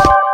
You